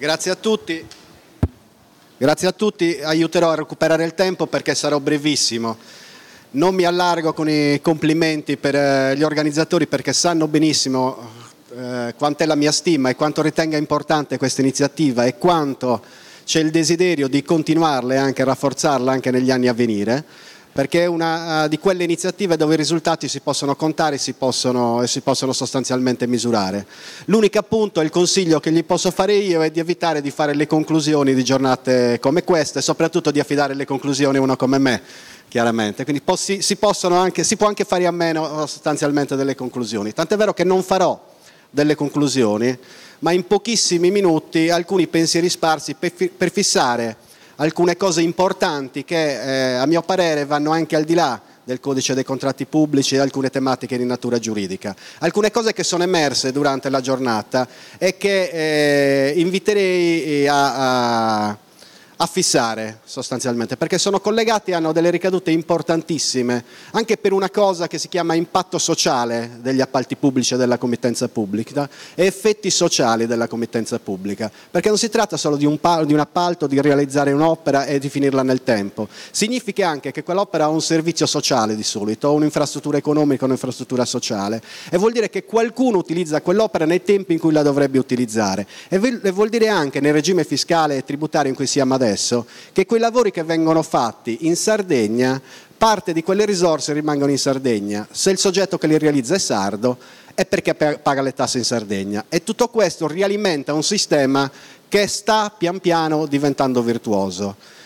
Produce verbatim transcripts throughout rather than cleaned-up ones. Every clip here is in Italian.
Grazie a tutti. Grazie a tutti, aiuterò a recuperare il tempo perché sarò brevissimo. Non mi allargo con i complimenti per gli organizzatori perché sanno benissimo eh, quant'è la mia stima e quanto ritenga importante questa iniziativa e quanto c'è il desiderio di continuarla e anche rafforzarla anche negli anni a venire, perché è una di quelle iniziative dove i risultati si possono contare e si possono, e si possono sostanzialmente misurare. L'unico appunto, il consiglio che gli posso fare io è di evitare di fare le conclusioni di giornate come queste e soprattutto di affidare le conclusioni a uno come me, chiaramente. Quindi si, si, possono anche, si può anche fare a meno sostanzialmente delle conclusioni, tant'è vero che non farò delle conclusioni, ma in pochissimi minuti alcuni pensieri sparsi per, per fissare alcune cose importanti che eh, a mio parere vanno anche al di là del codice dei contratti pubblici e alcune tematiche di natura giuridica. Alcune cose che sono emerse durante la giornata e che eh, inviterei a, a, a fissare sostanzialmente, perché sono collegate e hanno delle ricadute importantissime, anche per una cosa che si chiama impatto sociale degli appalti pubblici e della committenza pubblica e effetti sociali della committenza pubblica, perché non si tratta solo di un, di un appalto, di realizzare un'opera e di finirla nel tempo, significa anche che quell'opera ha un servizio sociale di solito, un'infrastruttura economica, un'infrastruttura sociale, e vuol dire che qualcuno utilizza quell'opera nei tempi in cui la dovrebbe utilizzare e vuol dire anche nel regime fiscale e tributario in cui siamo adesso che quei lavori che vengono fatti in Sardegna, parte di quelle risorse rimangono in Sardegna. Se il soggetto che li realizza è sardo, è perché paga le tasse in Sardegna. E tutto questo rialimenta un sistema che sta pian piano diventando virtuoso.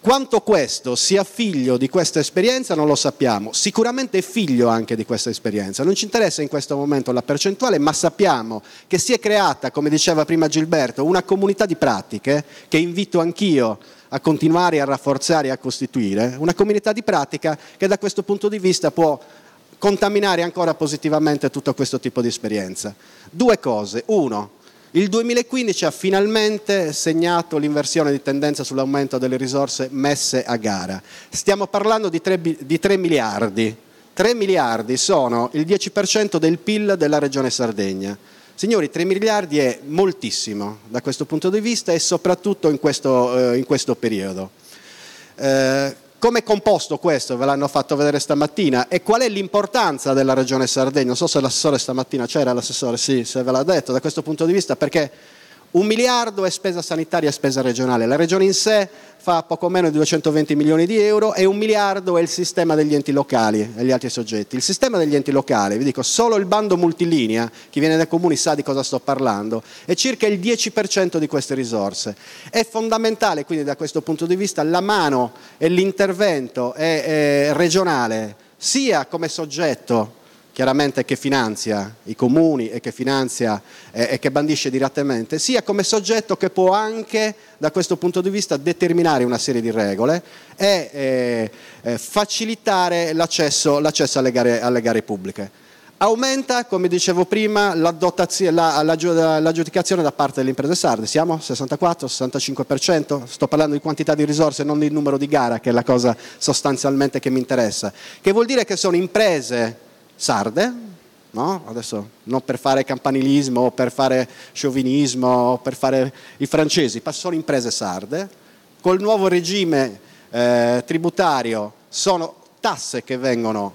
Quanto questo sia figlio di questa esperienza non lo sappiamo, sicuramente è figlio anche di questa esperienza, non ci interessa in questo momento la percentuale, ma sappiamo che si è creata, come diceva prima Gilberto, una comunità di pratiche che invito anch'io a continuare a rafforzare e a costituire, una comunità di pratica che da questo punto di vista può contaminare ancora positivamente tutto questo tipo di esperienza. Due cose, uno, il duemilaquindici ha finalmente segnato l'inversione di tendenza sull'aumento delle risorse messe a gara. Stiamo parlando di tre miliardi. tre miliardi sono il dieci per cento del P I L della regione Sardegna. Signori, tre miliardi è moltissimo da questo punto di vista e soprattutto in questo, eh, in questo periodo. Eh, Come è composto questo? Ve l'hanno fatto vedere stamattina. E qual è l'importanza della regione Sardegna? Non so se l'assessore stamattina c'era, l'assessore sì, se ve l'ha detto da questo punto di vista, perché un miliardo è spesa sanitaria e spesa regionale. La regione in sé fa poco meno di duecentoventi milioni di euro e un miliardo è il sistema degli enti locali e gli altri soggetti. Il sistema degli enti locali, vi dico, solo il bando multilinea, chi viene dai comuni sa di cosa sto parlando, è circa il dieci per cento di queste risorse. È fondamentale quindi da questo punto di vista la mano e l'intervento è, è regionale, sia come soggetto chiaramente che finanzia i comuni e che finanzia eh, e che bandisce direttamente, sia come soggetto che può anche da questo punto di vista determinare una serie di regole e eh, eh, facilitare l'accesso alle gare, alle gare pubbliche. Aumenta, come dicevo prima, la dotazione, la, la, l'aggiudicazione da parte delle imprese sarde, siamo al sessantaquattro sessantacinque per cento, sto parlando di quantità di risorse, non di numero di gara, che è la cosa sostanzialmente che mi interessa, che vuol dire che sono imprese sarde, no? Adesso non per fare campanilismo o per fare sciovinismo o per fare i francesi, ma sono imprese sarde, col nuovo regime eh, tributario sono tasse che vengono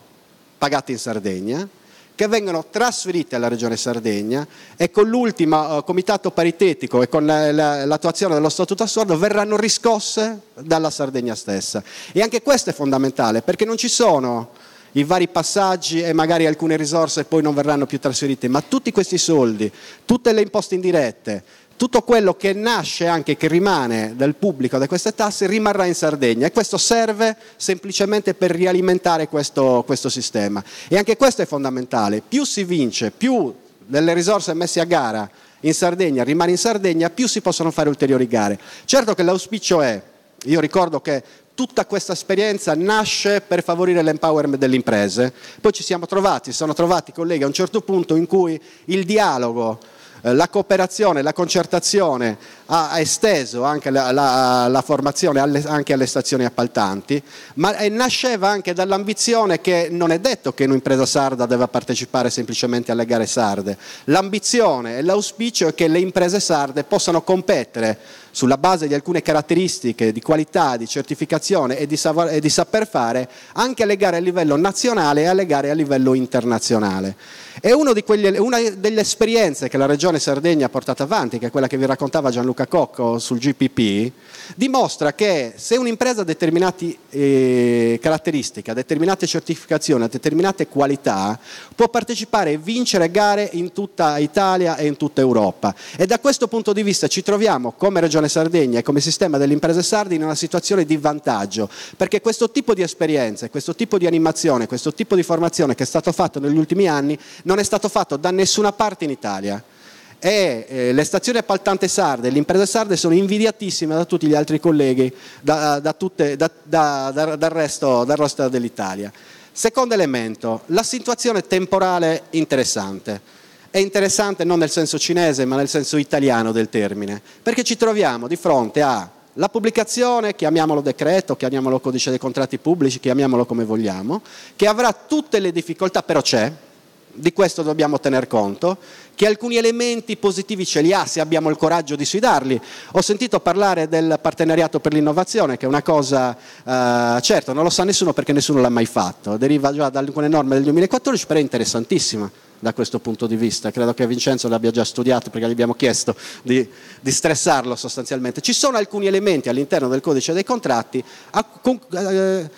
pagate in Sardegna, che vengono trasferite alla regione Sardegna e con l'ultimo eh, comitato paritetico e con l'attuazione dello Statuto Assurdo verranno riscosse dalla Sardegna stessa. E anche questo è fondamentale perché non ci sono i vari passaggi e magari alcune risorse poi non verranno più trasferite, ma tutti questi soldi, tutte le imposte indirette, tutto quello che nasce anche, che rimane dal pubblico da queste tasse, rimarrà in Sardegna e questo serve semplicemente per rialimentare questo, questo sistema. E anche questo è fondamentale, più si vince, più delle risorse messe a gara in Sardegna rimane in Sardegna, più si possono fare ulteriori gare. Certo che l'auspicio è, io ricordo che tutta questa esperienza nasce per favorire l'empowerment delle imprese, poi ci siamo trovati, sono trovati colleghi a un certo punto in cui il dialogo La cooperazione, la concertazione ha esteso anche la, la, la formazione alle, anche alle stazioni appaltanti, ma nasceva anche dall'ambizione che non è detto che un'impresa sarda deve partecipare semplicemente alle gare sarde. L'ambizione e l'auspicio è che le imprese sarde possano competere sulla base di alcune caratteristiche di qualità, di certificazione e di, sav- e di saper fare anche alle gare a livello nazionale e alle gare a livello internazionale. E uno di quegli, una delle esperienze che la Regione Sardegna ha portato avanti, che è quella che vi raccontava Gianluca Cocco sul G P P, dimostra che se un'impresa ha determinate eh, caratteristiche, determinate certificazioni, determinate qualità, può partecipare e vincere gare in tutta Italia e in tutta Europa. E da questo punto di vista ci troviamo come Regione Sardegna e come sistema delle imprese sarde in una situazione di vantaggio, perché questo tipo di esperienze, questo tipo di animazione, questo tipo di formazione che è stato fatto negli ultimi anni non è stato fatto da nessuna parte in Italia. E eh, le stazioni appaltante sarde e le imprese sarde sono invidiatissime da tutti gli altri colleghi da, da tutte, da, da, da, dal, resto, dal resto dell'Italia. Secondo elemento, la situazione temporale interessante. È interessante non nel senso cinese ma nel senso italiano del termine, perché ci troviamo di fronte alla pubblicazione, chiamiamolo decreto, chiamiamolo codice dei contratti pubblici, chiamiamolo come vogliamo, che avrà tutte le difficoltà, però c'è, di questo dobbiamo tener conto, che alcuni elementi positivi ce li ha se abbiamo il coraggio di sfidarli. Ho sentito parlare del partenariato per l'innovazione, che è una cosa, eh, certo non lo sa nessuno perché nessuno l'ha mai fatto, deriva già da alcune norme del duemilaquattordici, però è interessantissima. Da questo punto di vista, credo che Vincenzo l'abbia già studiato perché gli abbiamo chiesto di, di stressarlo sostanzialmente. Ci sono alcuni elementi all'interno del codice dei contratti a, con, eh,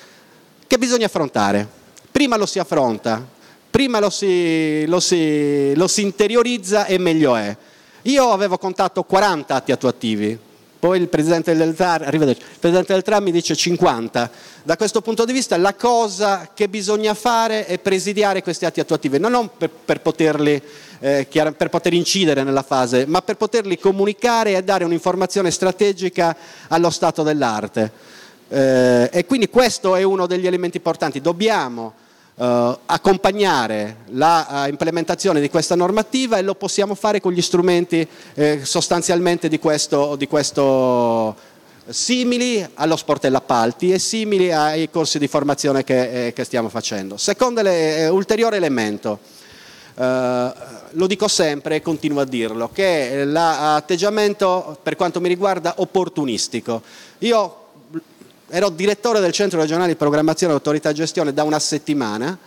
che bisogna affrontare. Prima lo si affronta, prima lo si, lo si, lo si interiorizza e meglio è. Io avevo contato quaranta atti attuativi. Poi il presidente del T A R, arrivederci, il presidente del T A R mi dice cinquanta. Da questo punto di vista la cosa che bisogna fare è presidiare questi atti attuativi, non per, per, poterli, eh, per poter incidere nella fase, ma per poterli comunicare e dare un'informazione strategica allo stato dell'arte. Eh, e quindi questo è uno degli elementi importanti. Dobbiamo Uh, accompagnare la uh, implementazione di questa normativa e lo possiamo fare con gli strumenti eh, sostanzialmente di questo, di questo simili allo sportello appalti e simili ai corsi di formazione che, eh, che stiamo facendo. Secondo le, eh, ulteriore elemento, uh, lo dico sempre e continuo a dirlo, che è l'atteggiamento per quanto mi riguarda opportunistico. Io ero direttore del Centro regionale di programmazione e autorità gestione da una settimana,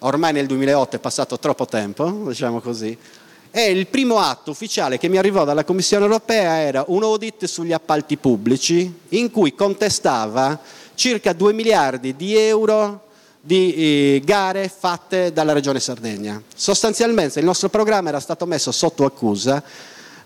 ormai nel duemilaotto è passato troppo tempo, diciamo così, e il primo atto ufficiale che mi arrivò dalla Commissione Europea era un audit sugli appalti pubblici in cui contestava circa due miliardi di euro di gare fatte dalla Regione Sardegna. Sostanzialmente il nostro programma era stato messo sotto accusa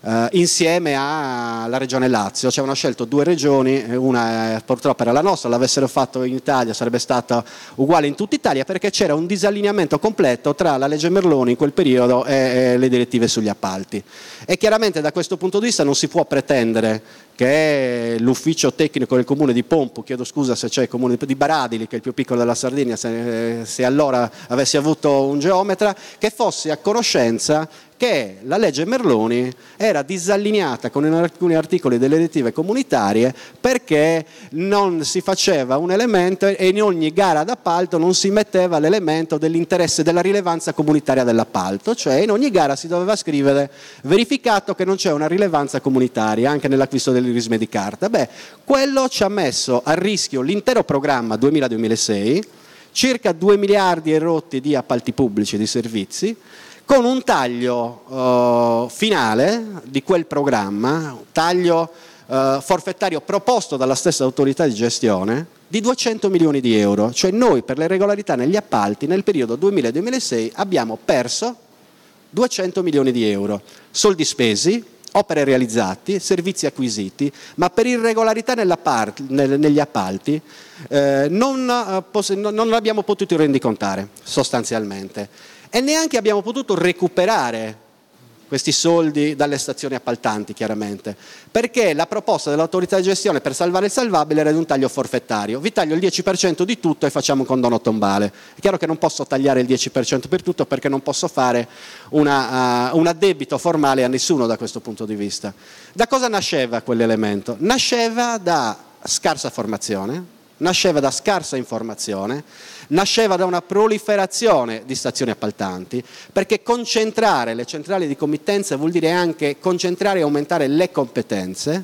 Uh, insieme alla Regione Lazio. Ci avevano scelto due regioni, una eh, purtroppo era la nostra, l'avessero fatto in Italia sarebbe stata uguale in tutta Italia, perché c'era un disallineamento completo tra la legge Merloni in quel periodo e, e le direttive sugli appalti. E chiaramente da questo punto di vista non si può pretendere che l'ufficio tecnico del comune di Pompu, chiedo scusa se c'è il comune di Baradili che è il più piccolo della Sardegna, se, se allora avessi avuto un geometra, che fosse a conoscenza che la legge Merloni era disallineata con alcuni articoli delle direttive comunitarie perché non si faceva un elemento e in ogni gara d'appalto non si metteva l'elemento dell'interesse della rilevanza comunitaria dell'appalto, cioè in ogni gara si doveva scrivere verificato che non c'è una rilevanza comunitaria anche nell'acquisto del risme di carta. Beh, quello ci ha messo a rischio l'intero programma duemila duemilasei, circa due miliardi e rotti di appalti pubblici e di servizi, con un taglio eh, finale di quel programma, taglio eh, forfettario proposto dalla stessa autorità di gestione, di duecento milioni di euro. Cioè noi per le irregolarità negli appalti nel periodo duemila duemilasei abbiamo perso duecento milioni di euro, soldi spesi, opere realizzate, servizi acquisiti, ma per irregolarità nella part, nel, negli appalti eh, non, eh, poss- non, non abbiamo potuto rendicontare sostanzialmente e neanche abbiamo potuto recuperare questi soldi dalle stazioni appaltanti, chiaramente, perché la proposta dell'autorità di gestione per salvare il salvabile era di un taglio forfettario: vi taglio il dieci per cento di tutto e facciamo un condono tombale. È chiaro che non posso tagliare il dieci per cento per tutto, perché non posso fare una, uh, un addebito formale a nessuno da questo punto di vista. Da cosa nasceva quell'elemento? Nasceva da scarsa formazione, nasceva da scarsa informazione, nasceva da una proliferazione di stazioni appaltanti, perché concentrare le centrali di committenza vuol dire anche concentrare e aumentare le competenze,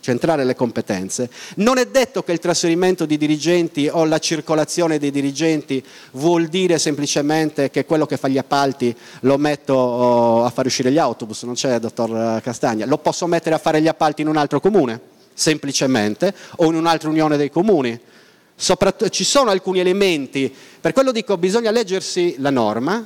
centrare le competenze. Non è detto che il trasferimento di dirigenti o la circolazione dei dirigenti vuol dire semplicemente che quello che fa gli appalti lo metto a far uscire gli autobus, non c'è, dottor Castagna, lo posso mettere a fare gli appalti in un altro comune, semplicemente, o in un'altra unione dei comuni. Soprat- ci sono alcuni elementi, per quello dico, bisogna leggersi la norma,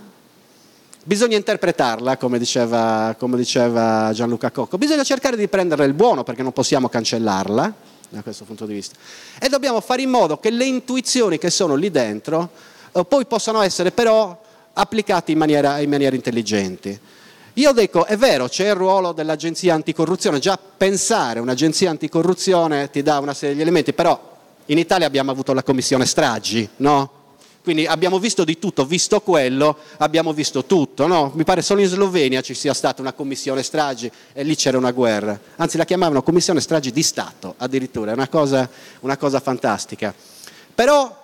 bisogna interpretarla, come diceva, come diceva Gianluca Cocco, bisogna cercare di prendere il buono, perché non possiamo cancellarla da questo punto di vista, e dobbiamo fare in modo che le intuizioni che sono lì dentro eh, poi possano essere però applicate in maniera, in maniera intelligente. Io dico, è vero, c'è il ruolo dell'agenzia anticorruzione, già pensare un'agenzia anticorruzione ti dà una serie di elementi, però in Italia abbiamo avuto la commissione stragi, no? Quindi abbiamo visto di tutto, visto quello, abbiamo visto tutto, no? Mi pare solo in Slovenia ci sia stata una commissione stragi e lì c'era una guerra, anzi la chiamavano commissione stragi di Stato addirittura, è una cosa, una cosa fantastica. Però,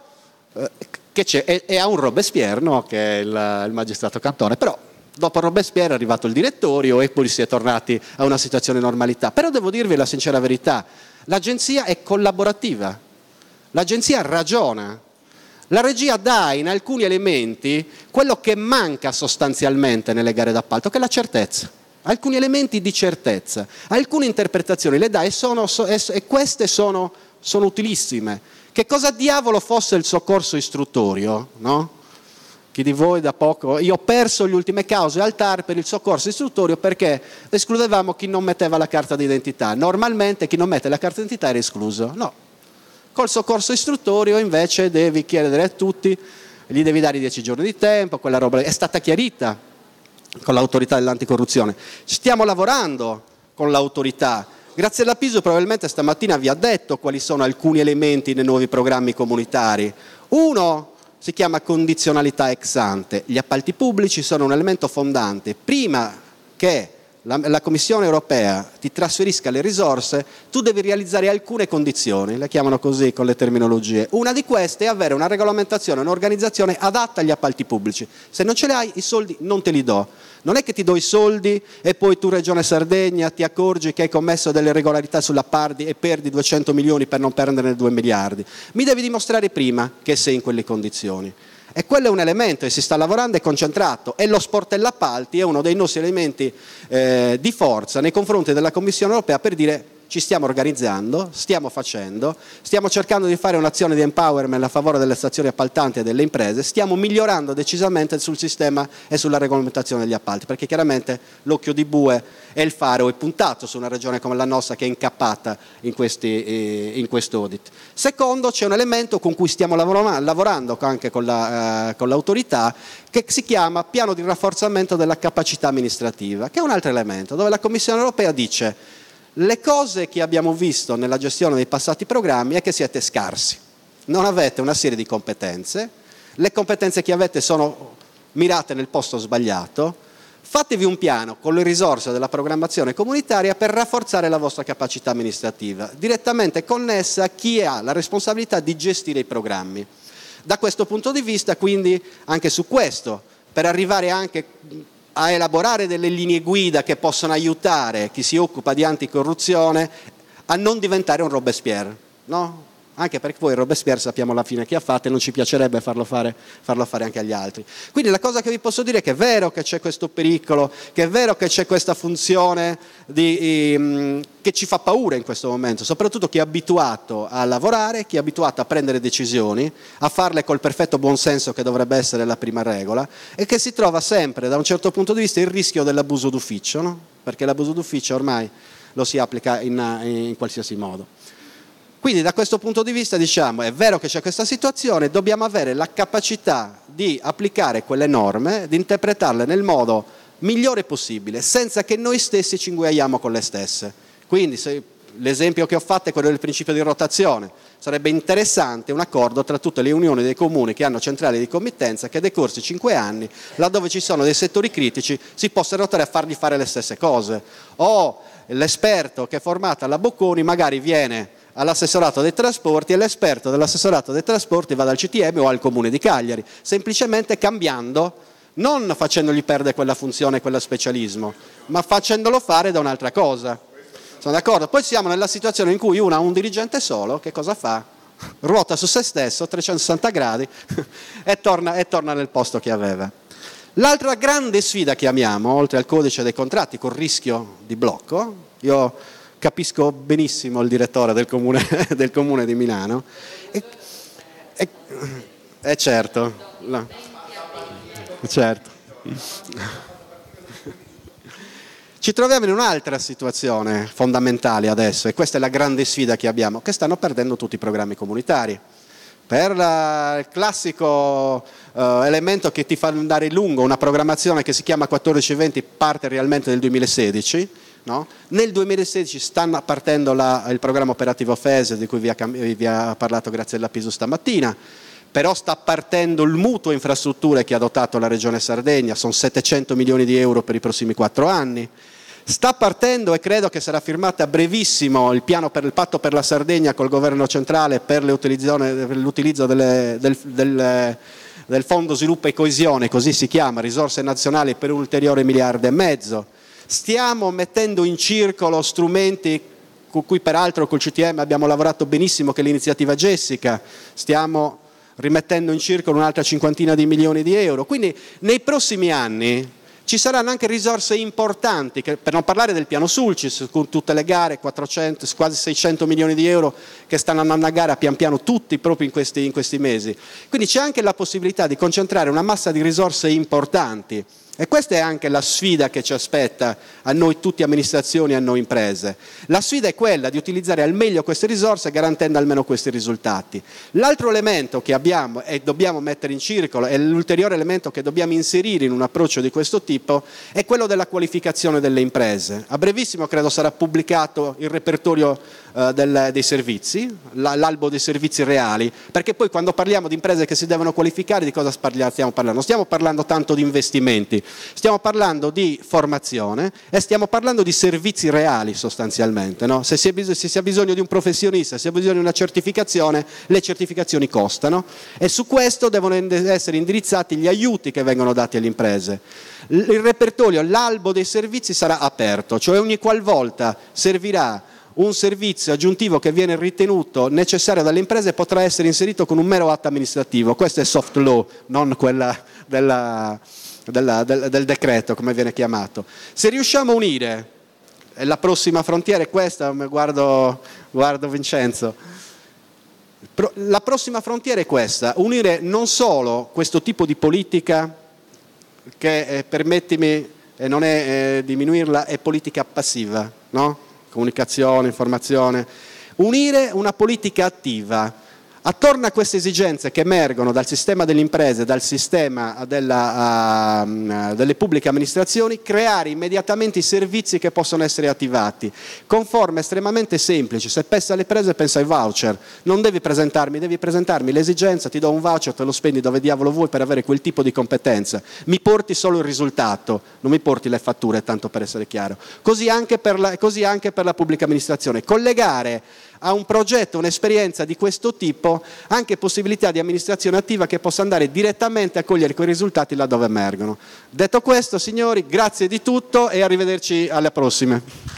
eh, che c'è? È, è a un Robespierre, no? Che è il, il magistrato Cantone, però... Dopo Robespierre è arrivato il direttorio e poi si è tornati a una situazione di normalità. Però devo dirvi la sincera verità, l'agenzia è collaborativa, l'agenzia ragiona, la regia dà in alcuni elementi quello che manca sostanzialmente nelle gare d'appalto, che è la certezza, alcuni elementi di certezza, alcune interpretazioni le dà e, sono, e queste sono, sono utilissime. Che cosa diavolo fosse il soccorso istruttorio, no? Chi di voi da poco, io ho perso le ultime cause al T A R per il soccorso istruttorio perché escludevamo chi non metteva la carta d'identità. Normalmente chi non mette la carta d'identità era escluso. No, col soccorso istruttorio invece devi chiedere a tutti, gli devi dare dieci giorni di tempo, quella roba è stata chiarita con l'autorità dell'anticorruzione. Stiamo lavorando con l'autorità. Grazia Lepiso probabilmente stamattina vi ha detto quali sono alcuni elementi nei nuovi programmi comunitari. Uno si chiama condizionalità ex ante. Gli appalti pubblici sono un elemento fondante. Prima che la, la Commissione Europea ti trasferisca le risorse, tu devi realizzare alcune condizioni, le chiamano così con le terminologie. Una di queste è avere una regolamentazione, un'organizzazione adatta agli appalti pubblici. Se non ce le hai, i soldi non te li do. Non è che ti do i soldi e poi tu, Regione Sardegna, ti accorgi che hai commesso delle irregolarità sulla Pardi e perdi duecento milioni per non perderne due miliardi. Mi devi dimostrare prima che sei in quelle condizioni. E quello è un elemento e si sta lavorando, è concentrato, e lo sportello appalti è uno dei nostri elementi eh, di forza nei confronti della Commissione Europea per dire ci stiamo organizzando, stiamo facendo, stiamo cercando di fare un'azione di empowerment a favore delle stazioni appaltanti e delle imprese, stiamo migliorando decisamente sul sistema e sulla regolamentazione degli appalti, perché chiaramente l'occhio di bue e il faro è puntato su una regione come la nostra che è incappata in questi, in questo audit. Secondo, c'è un elemento con cui stiamo lavorando anche con, la, eh, con l'autorità, che si chiama piano di rafforzamento della capacità amministrativa, che è un altro elemento dove la Commissione Europea dice: le cose che abbiamo visto nella gestione dei passati programmi è che siete scarsi, non avete una serie di competenze, le competenze che avete sono mirate nel posto sbagliato, fatevi un piano con le risorse della programmazione comunitaria per rafforzare la vostra capacità amministrativa, direttamente connessa a chi ha la responsabilità di gestire i programmi. Da questo punto di vista, quindi, anche su questo, per arrivare anche a elaborare delle linee guida che possono aiutare chi si occupa di anticorruzione a non diventare un Robespierre, no? Anche perché poi il Robespierre sappiamo alla fine chi ha fatto e non ci piacerebbe farlo fare, farlo fare anche agli altri. Quindi la cosa che vi posso dire è che è vero che c'è questo pericolo, che è vero che c'è questa funzione di, ehm, che ci fa paura in questo momento, soprattutto chi è abituato a lavorare, chi è abituato a prendere decisioni, a farle col perfetto buonsenso che dovrebbe essere la prima regola, e che si trova sempre da un certo punto di vista il rischio dell'abuso d'ufficio, no? Perché l'abuso d'ufficio ormai lo si applica in, in qualsiasi modo. Quindi da questo punto di vista diciamo, è vero che c'è questa situazione, dobbiamo avere la capacità di applicare quelle norme, di interpretarle nel modo migliore possibile, senza che noi stessi ci inguaiamo con le stesse. Quindi l'esempio che ho fatto è quello del principio di rotazione. Sarebbe interessante un accordo tra tutte le unioni dei comuni che hanno centrali di committenza, che decorsi cinque anni, laddove ci sono dei settori critici, si possa rotare a fargli fare le stesse cose. O l'esperto che è formato alla Bocconi magari viene all'assessorato dei trasporti e l'esperto dell'assessorato dei trasporti va dal C T M o al comune di Cagliari, semplicemente cambiando, non facendogli perdere quella funzione e quello specialismo, ma facendolo fare da un'altra cosa. Sono d'accordo? Poi siamo nella situazione in cui uno ha un dirigente solo, che cosa fa? Ruota su se stesso trecentosessanta gradi e torna, e torna nel posto che aveva. L'altra grande sfida che amiamo, oltre al codice dei contratti con rischio di blocco, io capisco benissimo il direttore del comune, del comune di Milano, e, e, e certo, no, certo. Ci troviamo in un'altra situazione fondamentale adesso, e questa è la grande sfida che abbiamo, che stanno perdendo tutti i programmi comunitari. Per la, il classico uh, elemento che ti fa andare lungo una programmazione che si chiama quattordici venti, parte realmente del duemilasedici, no? Nel duemilasedici stanno partendo la, il programma operativo F E S, di cui vi ha, vi ha parlato Grazia Lepiso stamattina. Però sta partendo il mutuo infrastrutture che ha dotato la Regione Sardegna, sono settecento milioni di euro per i prossimi quattro anni. Sta partendo, e credo che sarà firmato a brevissimo, il piano per il patto per la Sardegna col governo centrale per l'utilizzo delle, del, del, del fondo sviluppo e coesione, così si chiama, risorse nazionali per un ulteriore miliardo e mezzo. Stiamo mettendo in circolo strumenti con cui peraltro col C T M abbiamo lavorato benissimo, che è l'iniziativa Jessica, stiamo rimettendo in circolo un'altra cinquantina di milioni di euro. Quindi nei prossimi anni ci saranno anche risorse importanti, che, per non parlare del piano Sulcis, con tutte le gare, quattrocento, quasi seicento milioni di euro che stanno andando a gara pian piano tutti proprio in questi, in questi mesi. Quindi c'è anche la possibilità di concentrare una massa di risorse importanti, e questa è anche la sfida che ci aspetta a noi tutti amministrazioni e a noi imprese. La sfida è quella di utilizzare al meglio queste risorse, garantendo almeno questi risultati. L'altro elemento che abbiamo e dobbiamo mettere in circolo, e l'ulteriore elemento che dobbiamo inserire in un approccio di questo tipo, è quello della qualificazione delle imprese. A brevissimo credo sarà pubblicato il repertorio eh, del, dei servizi, l'albo dei servizi reali, perché poi quando parliamo di imprese che si devono qualificare, di cosa stiamo parlando? Non stiamo parlando tanto di investimenti. Stiamo parlando di formazione e stiamo parlando di servizi reali sostanzialmente, no? Se si ha bisogno di un professionista, se si ha bisogno di una certificazione, le certificazioni costano, e su questo devono essere indirizzati gli aiuti che vengono dati alle imprese. Il repertorio, l'albo dei servizi sarà aperto, cioè ogni qualvolta servirà un servizio aggiuntivo che viene ritenuto necessario dalle imprese potrà essere inserito con un mero atto amministrativo. Questo è soft law, non quella della... Del, del, del decreto, come viene chiamato. Se riusciamo a unire, e la prossima frontiera è questa, guardo, guardo Vincenzo, la prossima frontiera è questa, unire non solo questo tipo di politica che, eh, permettimi, eh, non è eh, diminuirla, è politica passiva, no? Comunicazione, informazione, unire una politica attiva. Attorno a queste esigenze che emergono dal sistema delle imprese, dal sistema della, uh, delle pubbliche amministrazioni, creare immediatamente i servizi che possono essere attivati, con forme estremamente semplici. Se pensa alle imprese, pensa ai voucher. Non devi presentarmi, devi presentarmi l'esigenza, ti do un voucher, te lo spendi dove diavolo vuoi per avere quel tipo di competenza. Mi porti solo il risultato, non mi porti le fatture, tanto per essere chiaro. Così anche per la, così anche per la pubblica amministrazione. Collegare a un progetto, un'esperienza di questo tipo, anche possibilità di amministrazione attiva che possa andare direttamente a cogliere quei risultati laddove emergono. Detto questo, signori, grazie di tutto e arrivederci alle prossime.